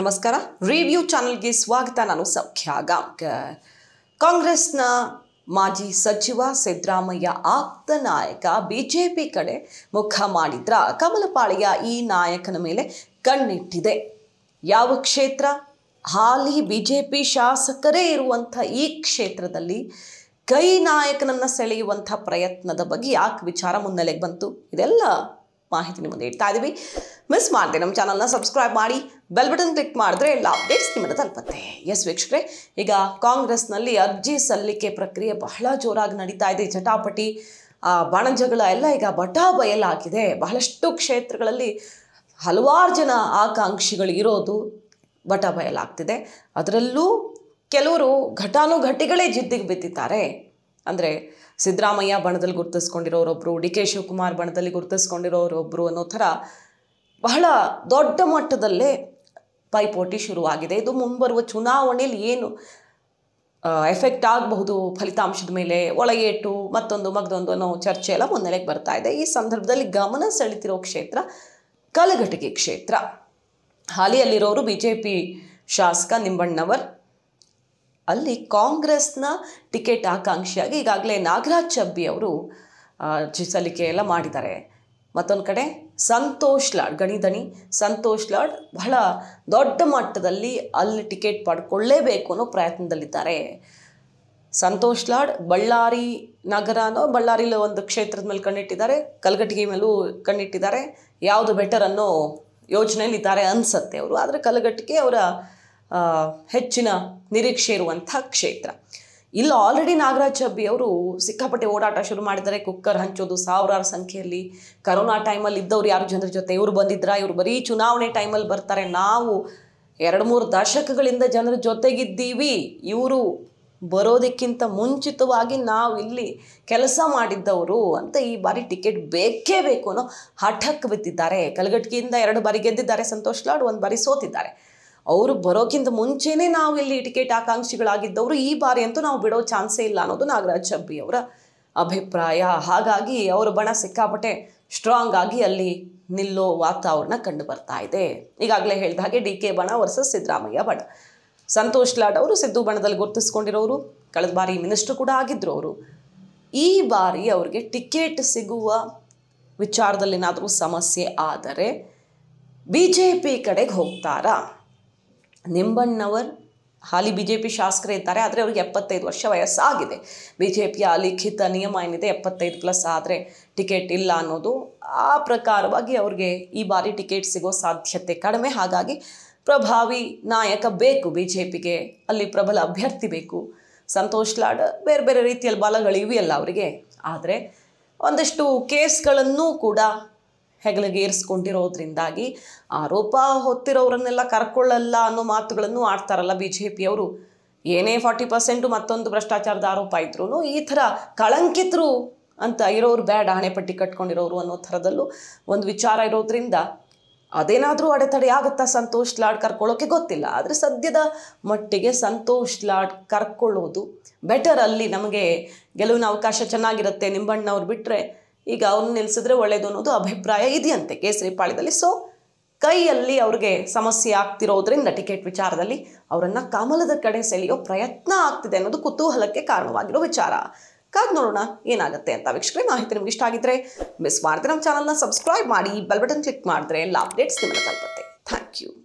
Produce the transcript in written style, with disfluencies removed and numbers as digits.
ನಮಸ್ಕಾರ ರಿವ್ಯೂ ಚಾನೆಲ್ಗೆ ಸ್ವಾಗತ ನಾನು ಸೌಖ್ಯ ಗಾಂಕರ್ ಕಾಂಗ್ರೆಸ್ನ ಮಾಜಿ ಸಚಿವ ಸಿದ್ದರಾಮಯ್ಯ ಆಪ್ತ ನಾಯಕ ಬಿಜೆಪಿ ಕಡೆ ಮುಖ ಮಾಡಿದ್ರ ಕಮಲಪಾಳಿಯ ಈ ನಾಯಕನ ಮೇಲೆ ಕಣ್ಣಿಟ್ಟಿದೆ ಯಾವ ಕ್ಷೇತ್ರ ಹಾಲಿ ಬಿಜೆಪಿ ಶಾಸಕರೇ ಇರುವಂತ ಈ ಕ್ಷೇತ್ರದಲ್ಲಿ ಕೈ ನಾಯಕನನ್ನ ಸೆಳೆಯುವಂತ ಪ್ರಯತ್ನದ ಬಗ್ಗೆ ಯಾಕೆ ವಿಚಾರ ಮುನ್ನೆಲೆಗೆ ಬಂತು ಇದೆಲ್ಲ ಮಾಹಿತಿ ನಿಮಗೆ ನೀಡ್ತಾ ಇದೀವಿ ಮಿಸ್ ಮಾಡದೆ ನಮ್ಮ ಚಾನೆಲ್ನ ಸಬ್ಸ್ಕ್ರೈಬ್ ಮಾಡಿ ಬೆಲ್ ಬಟನ್ ಕ್ಲಿಕ್ ಮಾಡಿದ್ರೆ ಎಲ್ಲ ಅಪ್ಡೇಟ್ಸ್ ನಿಮಗೆ ತಲುಪುತ್ತೆ ಎಸ್ ವೀಕ್ಷಕರೇ ಈಗ ಕಾಂಗ್ರೆಸ್ನಲ್ಲಿ ಅರ್ಜಿ ಸಲ್ಲಿಕೆ ಪ್ರಕ್ರಿಯೆ ಬಹಳ ಜೋರಾಗಿ ನಡೀತಾ ಇದೆ ಚಟಾಪಟಿ ಬಣಜಗಳ ಎಲ್ಲ ಈಗ ಬಟಾ ಬಯಲಾಗಿದೆ ಬಹಳಷ್ಟು ಕ್ಷೇತ್ರಗಳಲ್ಲಿ ಹಲವಾರು ಜನ ಆಕಾಂಕ್ಷಿಗಳು ಇರೋದು ಬಟಾ ಬಯಲಾಗ್ತಿದೆ ಅದರಲ್ಲೂ ಕೆಲವರು ಘಟಾನುಘಟಿಗಳೇ ಜಿದ್ದಿಗೆ ಬಿತ್ತಿದ್ದಾರೆ ಅಂದರೆ ಸಿದ್ದರಾಮಯ್ಯ ಬಣದಲ್ಲಿ ಗುರುತಿಸಿಕೊಂಡಿರೋರೊಬ್ಬರು ಡಿ ಕೆ ಶಿವಕುಮಾರ್ ಬಣದಲ್ಲಿ ಗುರುತಿಸಿಕೊಂಡಿರೋರೊಬ್ಬರು ಅನ್ನೋ ಥರ ಬಹಳ ದೊಡ್ಡ ಮಟ್ಟದಲ್ಲೇ ಪೈಪೋಟಿ ಶುರುವಾಗಿದೆ ಇದು ಮುಂಬರುವ ಚುನಾವಣೆಯಲ್ಲಿ ಏನು ಎಫೆಕ್ಟ್ ಆಗಬಹುದು ಫಲಿತಾಂಶದ ಮೇಲೆ ಒಳಗೇಟು ಮತ್ತೊಂದು ಮಗದೊಂದು ಅನ್ನೋ ಚರ್ಚೆ ಎಲ್ಲ ಮುನ್ನೆಲೆಗೆ ಬರ್ತಾ ಇದೆ ಈ ಸಂದರ್ಭದಲ್ಲಿ ಗಮನ ಸೆಳೆತಿರೋ ಕ್ಷೇತ್ರ ಕಲಘಟಗಿ ಕ್ಷೇತ್ರ ಹಾಲಿಯಲ್ಲಿರೋರು ಬಿ ಜೆ ಪಿ ಶಾಸಕ ನಿಂಬಣ್ಣವರ್ ಅಲ್ಲಿ ಕಾಂಗ್ರೆಸ್ನ ಟಿಕೆಟ್ ಆಕಾಂಕ್ಷಿಯಾಗಿ ಈಗಾಗಲೇ ನಾಗರಾಜ್ ಚಬ್ಬಿ ಅವರು ಅರ್ಜಿ ಸಲ್ಲಿಕೆ ಎಲ್ಲ ಮಾಡಿದ್ದಾರೆ ಮತ್ತೊಂದು ಕಡೆ ಸಂತೋಷ್ ಲಾಡ್ ಗಣಿಧಣಿ ಸಂತೋಷ್ ಲಾಡ್ ಬಹಳ ದೊಡ್ಡ ಮಟ್ಟದಲ್ಲಿ ಅಲ್ಲಿ ಟಿಕೆಟ್ ಪಡ್ಕೊಳ್ಳೇಬೇಕು ಅನ್ನೋ ಪ್ರಯತ್ನದಲ್ಲಿದ್ದಾರೆ ಸಂತೋಷ್ ಲಾಡ್ ಬಳ್ಳಾರಿ ನಗರನೋ ಬಳ್ಳಾರಿಲಿ ಒಂದು ಕ್ಷೇತ್ರದ ಮೇಲೆ ಕಣ್ಣಿಟ್ಟಿದ್ದಾರೆ ಕಲಘಟಗಿ ಮೇಲೂ ಕಣ್ಣಿಟ್ಟಿದ್ದಾರೆ ಯಾವುದು ಬೆಟರ್ ಅನ್ನೋ ಯೋಚನೆಯಲ್ಲಿದ್ದಾರೆ ಅನಿಸುತ್ತೆ ಅವರು ಆದರೆ ಕಲಘಟಗಿ ಅವರ ಹೆಚ್ಚಿನ ನಿರೀಕ್ಷೆ ಇರುವಂಥ ಕ್ಷೇತ್ರ ಇಲ್ಲಿ ಆಲ್ರೆಡಿ ನಾಗರಾಜ್ ಚಬ್ಬಿ ಅವರು ಸಿಕ್ಕಾಪಟ್ಟೆ ಓಡಾಟ ಶುರು ಮಾಡಿದ್ದಾರೆ ಕುಕ್ಕರ್ ಹಂಚೋದು ಸಾವಿರಾರು ಸಂಖ್ಯೆಯಲ್ಲಿ ಕರೋನಾ ಟೈಮಲ್ಲಿ ಇದ್ದವ್ರು ಯಾರು ಜನರ ಜೊತೆ ಇವರು ಬಂದಿದ್ರಾ ಇವರು ಬರೀ ಚುನಾವಣೆ ಟೈಮಲ್ಲಿ ಬರ್ತಾರೆ ನಾವು 2-3 ದಶಕಗಳಿಂದ ಜನರ ಜೊತೆಗಿದ್ದೀವಿ ಇವರು ಬರೋದಕ್ಕಿಂತ ಮುಂಚಿತವಾಗಿ ನಾವು ಇಲ್ಲಿ ಕೆಲಸ ಮಾಡಿದ್ದವರು ಅಂತ ಈ ಬಾರಿ ಟಿಕೆಟ್ ಬೇಕೇ ಬೇಕು ಅನ್ನೋ ಹಠಕ್ಕೆ ಬಿದ್ದಿದ್ದಾರೆ ಕಲಘಟಗಿಯಿಂದ 2 ಬಾರಿ ಗೆದ್ದಿದ್ದಾರೆ ಸಂತೋಷ್ ಲಾಡ್ 1 ಬಾರಿ ಸೋತಿದ್ದಾರೆ ಅವರು ಬರೋಕ್ಕಿಂತ ಮುಂಚೆನೇ ನಾವು ಇಲ್ಲಿ ಟಿಕೆಟ್ ಆಕಾಂಕ್ಷಿಗಳಾಗಿದ್ದವರು ಈ ಬಾರಿ ಅಂತೂ ನಾವು ಬಿಡೋ ಚಾನ್ಸೇ ಇಲ್ಲ ಅನ್ನೋದು ನಾಗರಾಜ್ ಚಬ್ಬಿ ಅವರ ಅಭಿಪ್ರಾಯ ಹಾಗಾಗಿ ಅವರ ಬಣ ಸಿಕ್ಕಾಪಟ್ಟೆ ಸ್ಟ್ರಾಂಗ್ ಆಗಿ ಅಲ್ಲಿ ನಿಲ್ಲೋ ವಾತಾವರಣ ಕಂಡು ಬರ್ತಾ ಇದೆ ಈಗಾಗಲೇ ಹೇಳಿದ ಹಾಗೆ ಡಿ ಕೆ ಬಣ ವರ್ಸಸ್ ಸಿದ್ದರಾಮಯ್ಯ ಬಣ ಸಂತೋಷ್ ಲಾಡ್ ಅವರು ಸಿದ್ದು ಬಣದಲ್ಲಿ ಗುರುತಿಸಿಕೊಂಡಿರೋರು ಕಳೆದ ಬಾರಿ ಮಿನಿಸ್ಟ್ರು ಕೂಡ ಆಗಿದ್ದರು ಅವರು ಈ ಬಾರಿ ಅವರಿಗೆ ಟಿಕೆಟ್ ಸಿಗುವ ವಿಚಾರದಲ್ಲಿ ಏನಾದರೂ ಸಮಸ್ಯೆ ಆದರೆ ಬಿ ಜೆ ಪಿ ಕಡೆಗೆ ಹೋಗ್ತಾರಾ ನಿಂಬಣ್ಣವರ್ ಹಾಲಿ ಬಿಜೆಪಿ ಶಾಸಕರೇ ಇದ್ದಾರೆ ಆದರೆ ಅವರಿಗೆ 75 ವರ್ಷ ವಯಸ್ಸಾಗಿದೆ ಬಿಜೆಪಿಯ ಲಿಖಿತ ನಿಯಮ ಏನಿದೆ 75+ ಆದರೆ ಟಿಕೆಟ್ ಇಲ್ಲ ಅನ್ನೋದು ಆ ಪ್ರಕಾರವಾಗಿ ಅವರಿಗೆ ಈ ಬಾರಿ ಟಿಕೆಟ್ ಸಿಗೋ ಸಾಧ್ಯತೆ ಕಡಿಮೆ ಹಾಗಾಗಿ ಪ್ರಭಾವಿ ನಾಯಕ ಬೇಕು ಬಿಜೆಪಿಗೆ ಅಲ್ಲಿ ಪ್ರಬಲ ಅಭ್ಯರ್ಥಿ ಬೇಕು ಸಂತೋಷ್ ಲಾಡ್ ಬೇರೆ ಬೇರೆ ರೀತಿಯಲ್ಲಿ ಬಲಗಳಿವೆಯಲ್ಲ ಅವರಿಗೆ ಆದರೆ ಒಂದಷ್ಟು ಕೇಸ್ಗಳನ್ನು ಕೂಡ ಹೆಗಲಿಗೇರಿಸ್ಕೊಂಡಿರೋದ್ರಿಂದಾಗಿ ಆರೋಪ ಹೊತ್ತಿರೋರನ್ನೆಲ್ಲ ಕರ್ಕೊಳ್ಳಲ್ಲ ಅನ್ನೋ ಮಾತುಗಳನ್ನು ಆಡ್ತಾರಲ್ಲ ಬಿ ಜೆ ಪಿಯವರು ಏನೇ 40% ಮತ್ತೊಂದು ಭ್ರಷ್ಟಾಚಾರದ ಆರೋಪ ಇದ್ರೂ ಈ ಥರ ಕಳಂಕಿತರು ಅಂತ ಇರೋರು ಬೇಡ ಹಣೆಪಟ್ಟಿ ಕಟ್ಕೊಂಡಿರೋರು ಅನ್ನೋ ಥರದಲ್ಲೂ ಒಂದು ವಿಚಾರ ಇರೋದ್ರಿಂದ ಅದೇನಾದರೂ ಅಡೆತಡೆ ಆಗುತ್ತಾ ಸಂತೋಷ್ ಲಾಡ್ ಕರ್ಕೊಳ್ಳೋಕೆ ಗೊತ್ತಿಲ್ಲ ಆದರೆ ಸದ್ಯದ ಮಟ್ಟಿಗೆ ಸಂತೋಷ್ ಲಾಡ್ ಕರ್ಕೊಳ್ಳೋದು ಬೆಟರ್ ಅಲ್ಲಿ ನಮಗೆ ಗೆಲುವಿನ ಅವಕಾಶ ಚೆನ್ನಾಗಿರುತ್ತೆ ನಿಂಬಣ್ಣವ್ರು ಬಿಟ್ಟರೆ ಈಗ ಅವ್ರನ್ನ ನಿಲ್ಲಿಸಿದ್ರೆ ಒಳ್ಳೆಯದು ಅನ್ನೋದು ಅಭಿಪ್ರಾಯ ಇದೆಯಂತೆ ಕೇಸರಿ ಪಾಳ್ಯದಲ್ಲಿ ಸೊ ಕೈಯಲ್ಲಿ ಅವ್ರಿಗೆ ಸಮಸ್ಯೆ ಆಗ್ತಿರೋದ್ರಿಂದ ಟಿಕೆಟ್ ವಿಚಾರದಲ್ಲಿ ಅವರನ್ನು ಕಮಲದ ಕಡೆ ಸೆಳೆಯೋ ಪ್ರಯತ್ನ ಆಗ್ತಿದೆ ಅನ್ನೋದು ಕುತೂಹಲಕ್ಕೆ ಕಾರಣವಾಗಿರೋ ವಿಚಾರ ಕಾದು ನೋಡೋಣ ಏನಾಗುತ್ತೆ ಅಂತ ವೀಕ್ಷಕರೇ ಮಾಹಿತಿ ನಿಮ್ಗೆ ಇಷ್ಟ ಆಗಿದ್ರೆ ಮಿಸ್ ಮಾಡಿದ್ರೆ ನಮ್ಮ ಚಾನಲ್ನ ಸಬ್ಸ್ಕ್ರೈಬ್ ಮಾಡಿ ಬೆಲ್ ಬಟನ್ ಕ್ಲಿಕ್ ಮಾಡಿದ್ರೆ ಎಲ್ಲ ಅಪ್ಡೇಟ್ಸ್ ನಿಮಗೆ ತಲುಪುತ್ತೆ ಥ್ಯಾಂಕ್ ಯು